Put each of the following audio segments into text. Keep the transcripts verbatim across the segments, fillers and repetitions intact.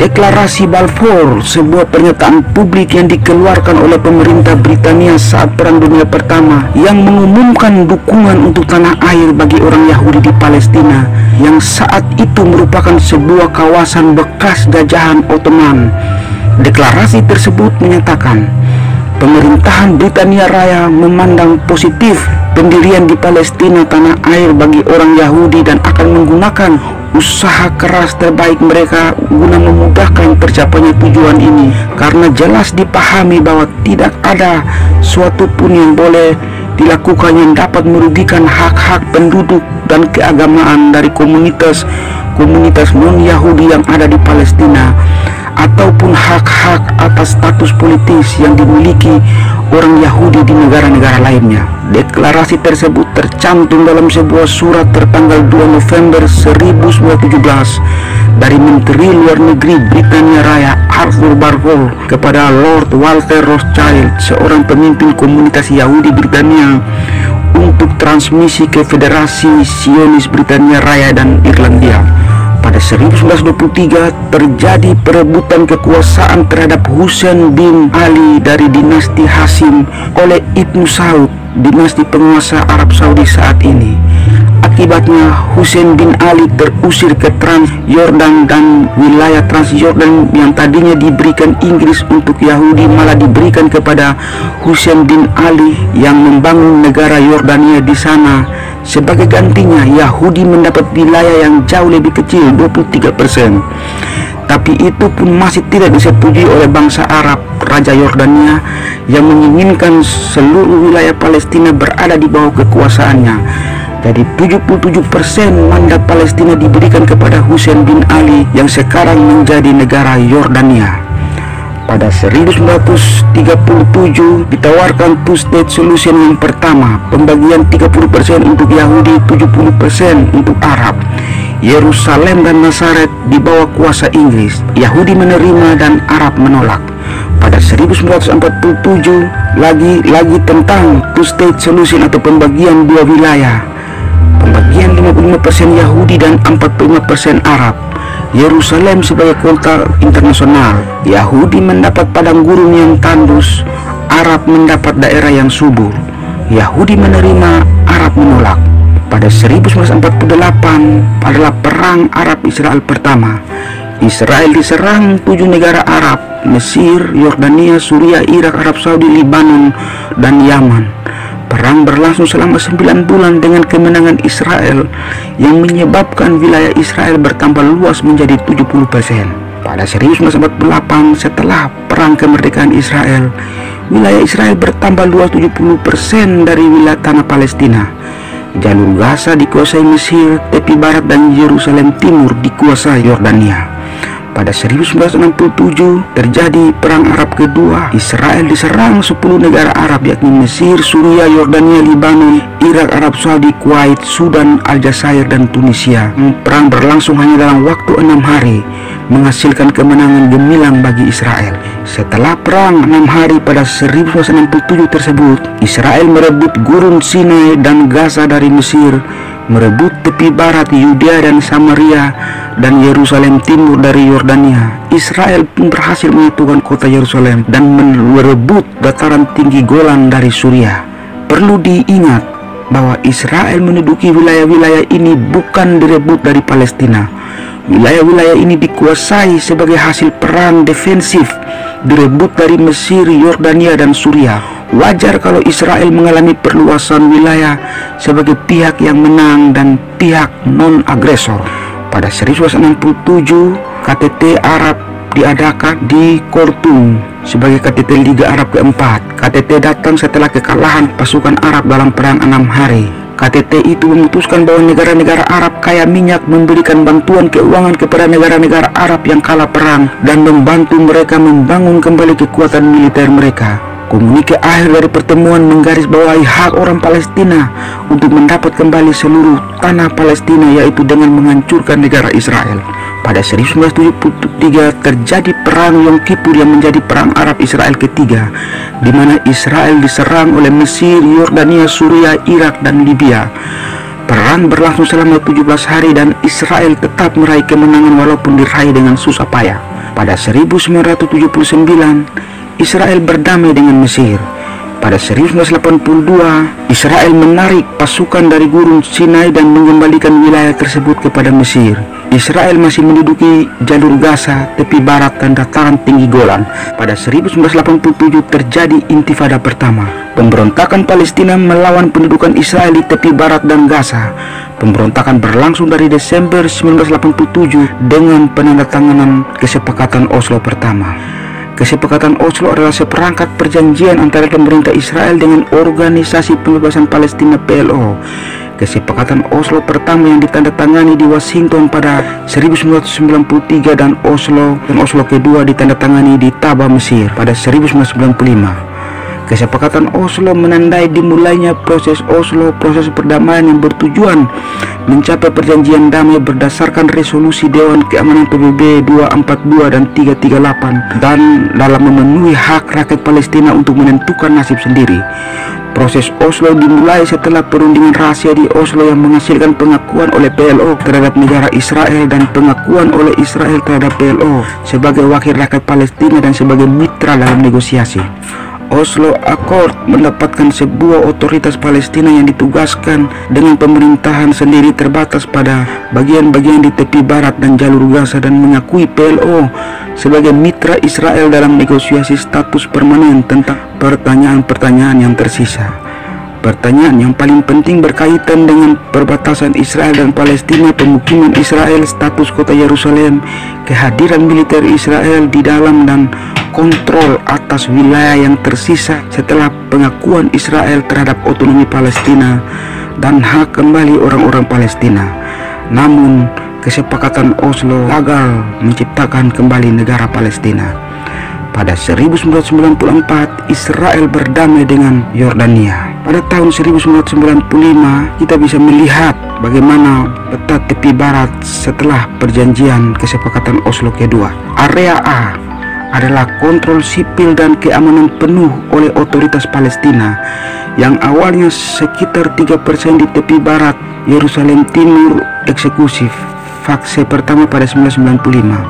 Deklarasi Balfour, sebuah pernyataan publik yang dikeluarkan oleh pemerintah Britania saat Perang Dunia Pertama yang mengumumkan dukungan untuk tanah air bagi orang Yahudi di Palestina, yang saat itu merupakan sebuah kawasan bekas jajahan Ottoman. Deklarasi tersebut menyatakan pemerintahan Britania Raya memandang positif pendirian di Palestina tanah air bagi orang Yahudi dan akan menggunakan usaha keras terbaik mereka guna memudahkan tercapainya tujuan ini, karena jelas dipahami bahwa tidak ada suatu pun yang boleh dilakukan yang dapat merugikan hak-hak penduduk dan keagamaan dari komunitas-komunitas non-Yahudi yang ada di Palestina, ataupun hak-hak atas status politis yang dimiliki orang Yahudi di negara-negara lainnya. Deklarasi tersebut tercantum dalam sebuah surat tertanggal dua November seribu sembilan ratus tujuh belas dari Menteri Luar Negeri Britania Raya Arthur Balfour kepada Lord Walter Rothschild, seorang pemimpin komunitas Yahudi Britania, untuk transmisi ke Federasi Sionis Britania Raya dan Irlandia. Pada seribu sembilan ratus dua puluh tiga terjadi perebutan kekuasaan terhadap Hussein bin Ali dari dinasti Hasyim oleh Ibnu Saud, dinasti penguasa Arab Saudi saat ini. Akibatnya Hussein bin Ali terusir ke Transjordan, dan wilayah Transjordan yang tadinya diberikan Inggris untuk Yahudi malah diberikan kepada Hussein bin Ali yang membangun negara Yordania di sana. Sebagai gantinya, Yahudi mendapat wilayah yang jauh lebih kecil, dua puluh tiga persen. Tapi itu pun masih tidak disetujui oleh bangsa Arab, Raja Yordania, yang menginginkan seluruh wilayah Palestina berada di bawah kekuasaannya. Dari tujuh puluh tujuh persen mandat Palestina diberikan kepada Hussein bin Ali yang sekarang menjadi negara Yordania. Pada seribu sembilan ratus tiga puluh tujuh ditawarkan two-state solution yang pertama, pembagian tiga puluh persen untuk Yahudi, tujuh puluh persen untuk Arab. Yerusalem dan Nazaret di bawah kuasa Inggris. Yahudi menerima dan Arab menolak. Pada seribu sembilan ratus empat puluh tujuh lagi-lagi tentang two-state solution atau pembagian dua wilayah. Pembagian lima puluh lima persen Yahudi dan empat puluh lima persen Arab. Yerusalem sebagai kota internasional, Yahudi mendapat padang gurun yang tandus, Arab mendapat daerah yang subur. Yahudi menerima, Arab menolak. Pada seribu sembilan ratus empat puluh delapan adalah perang Arab Israel pertama. Israel diserang tujuh negara Arab, Mesir, Yordania, Suriah, Irak, Arab Saudi, Lebanon, dan Yaman. Perang berlangsung selama sembilan bulan dengan kemenangan Israel yang menyebabkan wilayah Israel bertambah luas menjadi tujuh puluh persen. Pada seribu sembilan ratus empat puluh delapan, setelah perang kemerdekaan Israel, wilayah Israel bertambah luas tujuh puluh persen dari wilayah tanah Palestina. Jalur Gaza dikuasai Mesir, tepi barat dan Yerusalem timur dikuasai Yordania. Pada seribu sembilan ratus enam puluh tujuh terjadi perang Arab kedua. Israel diserang sepuluh negara Arab, yakni Mesir, Suriah, Yordania, Lebanon, Irak, Arab Saudi, Kuwait, Sudan, Aljazair, dan Tunisia. Perang berlangsung hanya dalam waktu enam hari, menghasilkan kemenangan gemilang bagi Israel. Setelah perang enam hari pada seribu sembilan ratus enam puluh tujuh tersebut, Israel merebut Gurun Sinai dan Gaza dari Mesir, merebut tepi barat Yudea dan Samaria, dan Yerusalem timur dari Yordania. Israel pun berhasil menyatukan kota Yerusalem dan merebut dataran tinggi Golan dari Suriah. Perlu diingat bahwa Israel menduduki wilayah-wilayah ini bukan direbut dari Palestina. Wilayah-wilayah ini dikuasai sebagai hasil perang defensif, direbut dari Mesir, Yordania, dan Suriah. Wajar kalau Israel mengalami perluasan wilayah sebagai pihak yang menang dan pihak non-agresor. Pada seribu sembilan ratus enam puluh tujuh, K T T Arab diadakan di Khartoum sebagai K T T Liga Arab keempat. K T T datang setelah kekalahan pasukan Arab dalam perang enam hari. K T T itu memutuskan bahwa negara-negara Arab kaya minyak memberikan bantuan keuangan kepada negara-negara Arab yang kalah perang dan membantu mereka membangun kembali kekuatan militer mereka. Komunike akhir dari pertemuan menggarisbawahi hak orang Palestina untuk mendapat kembali seluruh tanah Palestina, yaitu dengan menghancurkan negara Israel. Pada seribu sembilan ratus tujuh puluh tiga terjadi perang Yom Kippur yang menjadi perang Arab Israel ketiga, di mana Israel diserang oleh Mesir, Yordania, Suriah, Irak, dan Libya. Perang berlangsung selama tujuh belas hari dan Israel tetap meraih kemenangan walaupun diraih dengan susah payah. Pada seribu sembilan ratus tujuh puluh sembilan, Israel berdamai dengan Mesir. Pada seribu sembilan ratus delapan puluh dua, Israel menarik pasukan dari Gurun Sinai dan mengembalikan wilayah tersebut kepada Mesir. Israel masih menduduki jalur Gaza, tepi barat dan dataran tinggi Golan. Pada seribu sembilan ratus delapan puluh tujuh terjadi Intifada pertama. Pemberontakan Palestina melawan pendudukan Israel di tepi barat dan Gaza. Pemberontakan berlangsung dari Desember seribu sembilan ratus delapan puluh tujuh dengan penandatanganan Kesepakatan Oslo pertama. Kesepakatan Oslo adalah seperangkat perjanjian antara pemerintah Israel dengan Organisasi Pembebasan Palestina P L O. Kesepakatan Oslo pertama yang ditandatangani di Washington pada seribu sembilan ratus sembilan puluh tiga dan Oslo dan Oslo kedua ditandatangani di Taba, Mesir pada seribu sembilan ratus sembilan puluh lima. Kesepakatan Oslo menandai dimulainya proses Oslo, proses perdamaian yang bertujuan mencapai perjanjian damai berdasarkan resolusi Dewan Keamanan P B B dua ratus empat puluh dua dan tiga ratus tiga puluh delapan dan dalam memenuhi hak rakyat Palestina untuk menentukan nasib sendiri. Proses Oslo dimulai setelah perundingan rahasia di Oslo yang menghasilkan pengakuan oleh P L O terhadap negara Israel dan pengakuan oleh Israel terhadap P L O sebagai wakil rakyat Palestina dan sebagai mitra dalam negosiasi. Oslo Accord mendapatkan sebuah otoritas Palestina yang ditugaskan dengan pemerintahan sendiri terbatas pada bagian-bagian di tepi barat dan jalur Gaza dan mengakui P L O sebagai mitra Israel dalam negosiasi status permanen tentang pertanyaan-pertanyaan yang tersisa. Pertanyaan yang paling penting berkaitan dengan perbatasan Israel dan Palestina, pemukiman Israel, status kota Yerusalem, kehadiran militer Israel di dalam dan kontrol atas wilayah yang tersisa setelah pengakuan Israel terhadap otonomi Palestina dan hak kembali orang-orang Palestina. Namun, kesepakatan Oslo gagal menciptakan kembali negara Palestina. Pada seribu sembilan ratus sembilan puluh empat, Israel berdamai dengan Yordania. Pada tahun seribu sembilan ratus sembilan puluh lima, kita bisa melihat bagaimana peta tepi barat setelah perjanjian kesepakatan Oslo kedua. Area A adalah kontrol sipil dan keamanan penuh oleh otoritas Palestina yang awalnya sekitar tiga persen di tepi barat Yerusalem Timur eksekutif fase pertama pada seribu sembilan ratus sembilan puluh lima.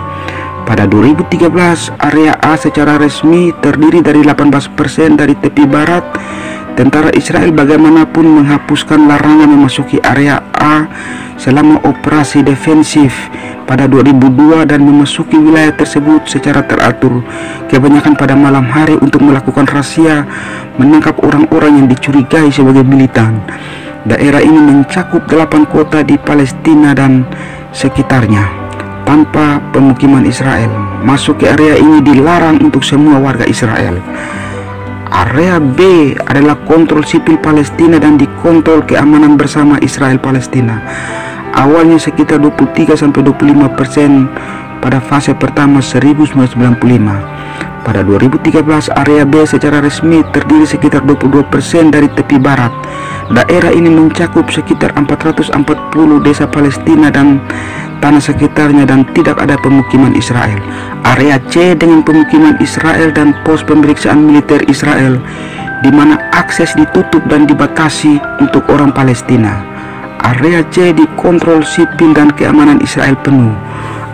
Pada dua ribu tiga belas, area A secara resmi terdiri dari delapan belas persen dari tepi barat. Tentara Israel bagaimanapun menghapuskan larangan memasuki area A selama operasi defensif pada dua ribu dua dan memasuki wilayah tersebut secara teratur, kebanyakan pada malam hari untuk melakukan razia menangkap orang-orang yang dicurigai sebagai militan. Daerah ini mencakup delapan kota di Palestina dan sekitarnya tanpa pemukiman Israel. Masuk ke area ini dilarang untuk semua warga Israel. Area B adalah kontrol sipil Palestina dan dikontrol keamanan bersama Israel Palestina. Awalnya sekitar dua puluh tiga sampai dua puluh lima persen pada fase pertama seribu sembilan ratus sembilan puluh lima. Pada dua ribu tiga belas, area B secara resmi terdiri sekitar dua puluh dua persen dari tepi barat. Daerah ini mencakup sekitar empat ratus empat puluh desa Palestina dan tanah sekitarnya dan tidak ada pemukiman Israel. Area C dengan pemukiman Israel dan pos pemeriksaan militer Israel di mana akses ditutup dan dibatasi untuk orang Palestina. Area C dikontrol sipil dan keamanan Israel penuh.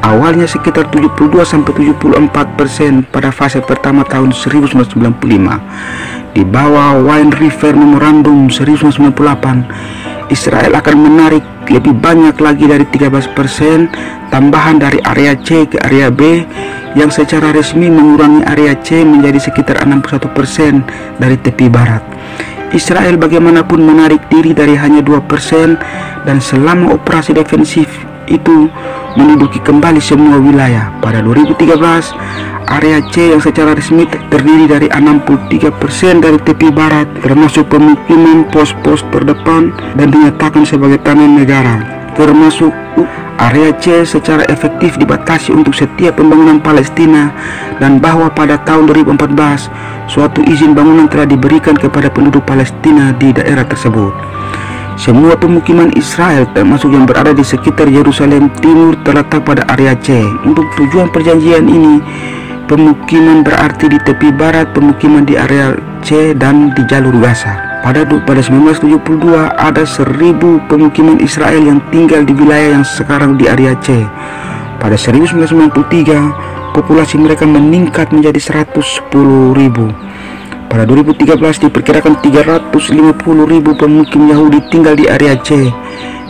Awalnya sekitar tujuh puluh dua sampai tujuh puluh empat persen pada fase pertama tahun seribu sembilan ratus sembilan puluh lima. Di bawah Wine River Memorandum seribu sembilan ratus sembilan puluh delapan, Israel akan menarik lebih banyak lagi dari tiga belas persen tambahan dari area C ke area B yang secara resmi mengurangi area C menjadi sekitar enam puluh satu persen dari tepi barat. Israel bagaimanapun menarik diri dari hanya dua persen dan selama operasi defensif itu menduduki kembali semua wilayah. Pada dua ribu tiga belas, area C yang secara resmi terdiri dari enam puluh tiga persen dari tepi barat termasuk pemukiman pos-pos terdepan dan dinyatakan sebagai tanah negara termasuk area C secara efektif dibatasi untuk setiap pembangunan Palestina dan bahwa pada tahun dua ribu empat belas suatu izin bangunan telah diberikan kepada penduduk Palestina di daerah tersebut. Semua pemukiman Israel termasuk yang berada di sekitar Yerusalem Timur terletak pada area C. Untuk tujuan perjanjian ini, pemukiman berarti di tepi barat, pemukiman di area C dan di jalur Gaza. Pada, pada seribu sembilan ratus tujuh puluh dua ada seribu pemukiman Israel yang tinggal di wilayah yang sekarang di area C. Pada seribu sembilan ratus sembilan puluh tiga populasi mereka meningkat menjadi seratus sepuluh ribu. Pada dua ribu tiga belas diperkirakan tiga ratus lima puluh ribu pemukim Yahudi tinggal di area C,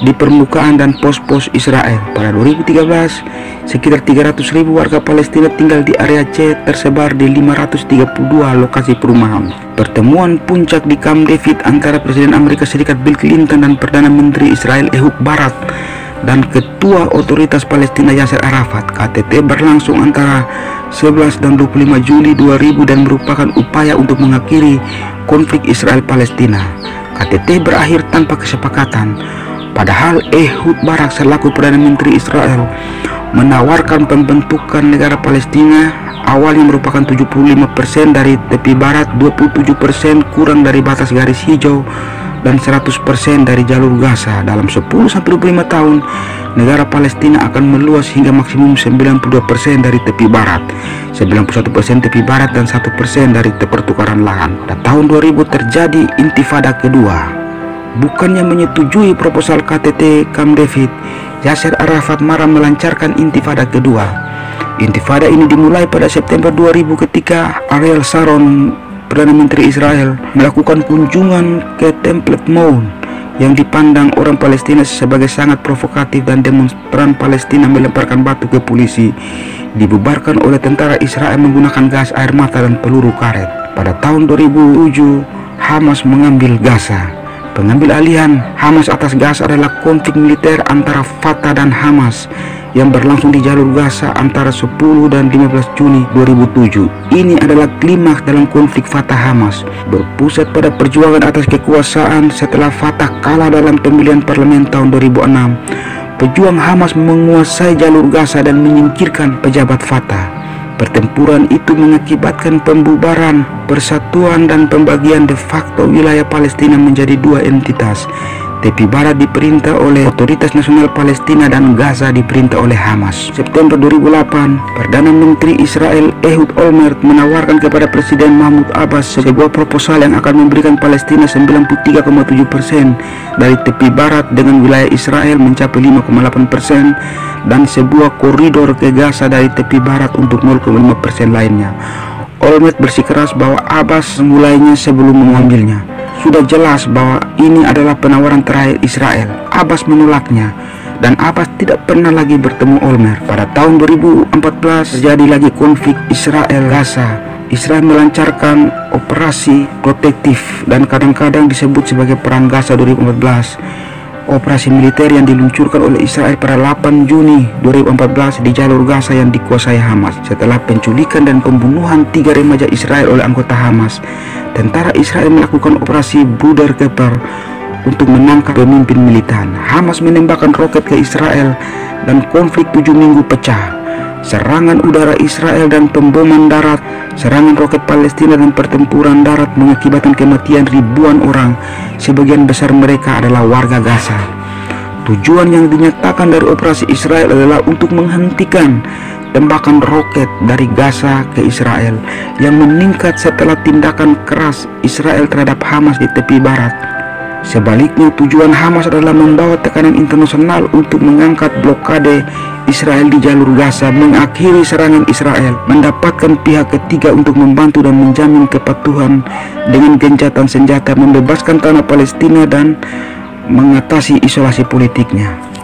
di permukaan dan pos-pos Israel. Pada dua ribu tiga belas sekitar tiga ratus ribu warga Palestina tinggal di area C tersebar di lima ratus tiga puluh dua lokasi perumahan. Pertemuan puncak di Camp David antara Presiden Amerika Serikat Bill Clinton dan Perdana Menteri Israel Ehud Barak dan Ketua Otoritas Palestina Yasser Arafat K T T berlangsung antara sebelas dan dua puluh lima Juli dua ribu dan merupakan upaya untuk mengakhiri konflik Israel Palestina. K T T berakhir tanpa kesepakatan. Padahal Ehud Barak selaku Perdana Menteri Israel menawarkan pembentukan negara Palestina awalnya merupakan tujuh puluh lima persen dari tepi barat, dua puluh tujuh persen kurang dari batas garis hijau, dan seratus persen dari jalur Gaza. Dalam sepuluh sampai dua puluh lima tahun, negara Palestina akan meluas hingga maksimum sembilan puluh dua persen dari tepi barat, sembilan puluh satu persen tepi barat, dan satu persen dari pertukaran lahan. Dan tahun dua ribu terjadi Intifada kedua. Bukannya menyetujui proposal K T T Camp David, Yasser Arafat marah melancarkan Intifada kedua. Intifada ini dimulai pada September dua ribu ketika Ariel Sharon, Perdana Menteri Israel, melakukan kunjungan ke Temple Mount yang dipandang orang Palestina sebagai sangat provokatif, dan demonstran Palestina melemparkan batu ke polisi, dibubarkan oleh tentara Israel menggunakan gas air mata dan peluru karet. Pada tahun dua ribu tujuh, Hamas mengambil Gaza. Pengambil alihan Hamas atas Gaza adalah konflik militer antara Fatah dan Hamas yang berlangsung di jalur Gaza antara sepuluh dan lima belas Juni dua ribu tujuh. Ini adalah klimaks dalam konflik Fatah Hamas, berpusat pada perjuangan atas kekuasaan setelah Fatah kalah dalam pemilihan parlemen tahun dua ribu enam. Pejuang Hamas menguasai jalur Gaza dan menyingkirkan pejabat Fatah. Pertempuran itu mengakibatkan pembubaran, persatuan, dan pembagian de facto wilayah Palestina menjadi dua entitas. Tepi barat diperintah oleh Otoritas Nasional Palestina dan Gaza diperintah oleh Hamas. September dua ribu delapan, Perdana Menteri Israel Ehud Olmert menawarkan kepada Presiden Mahmud Abbas sebuah proposal yang akan memberikan Palestina sembilan puluh tiga koma tujuh persen dari tepi barat dengan wilayah Israel mencapai lima koma delapan persen, dan sebuah koridor ke Gaza dari tepi barat untuk nol koma lima persen lainnya. Olmert bersikeras bahwa Abbas mulainya sebelum mengambilnya. Sudah jelas bahwa ini adalah penawaran terakhir Israel. Abbas menolaknya dan Abbas tidak pernah lagi bertemu Olmert. Pada tahun dua ribu empat belas terjadi lagi konflik Israel-Gaza. Israel melancarkan operasi protektif dan kadang-kadang disebut sebagai Perang Gaza dua ribu empat belas. Operasi militer yang diluncurkan oleh Israel pada delapan Juni dua ribu empat belas di jalur Gaza yang dikuasai Hamas. Setelah penculikan dan pembunuhan tiga remaja Israel oleh anggota Hamas, tentara Israel melakukan operasi Bruder Keeper untuk menangkap pemimpin militan. Hamas menembakkan roket ke Israel dan konflik tujuh minggu pecah. Serangan udara Israel dan pemboman darat, serangan roket Palestina dan pertempuran darat mengakibatkan kematian ribuan orang. Sebagian besar mereka adalah warga Gaza. Tujuan yang dinyatakan dari operasi Israel adalah untuk menghentikan tembakan roket dari Gaza ke Israel yang meningkat setelah tindakan keras Israel terhadap Hamas di tepi barat. Sebaliknya, tujuan Hamas adalah membawa tekanan internasional untuk mengangkat blokade Israel di jalur Gaza, mengakhiri serangan Israel, mendapatkan pihak ketiga untuk membantu dan menjamin kepatuhan dengan gencatan senjata, membebaskan tanah Palestina, dan mengatasi isolasi politiknya.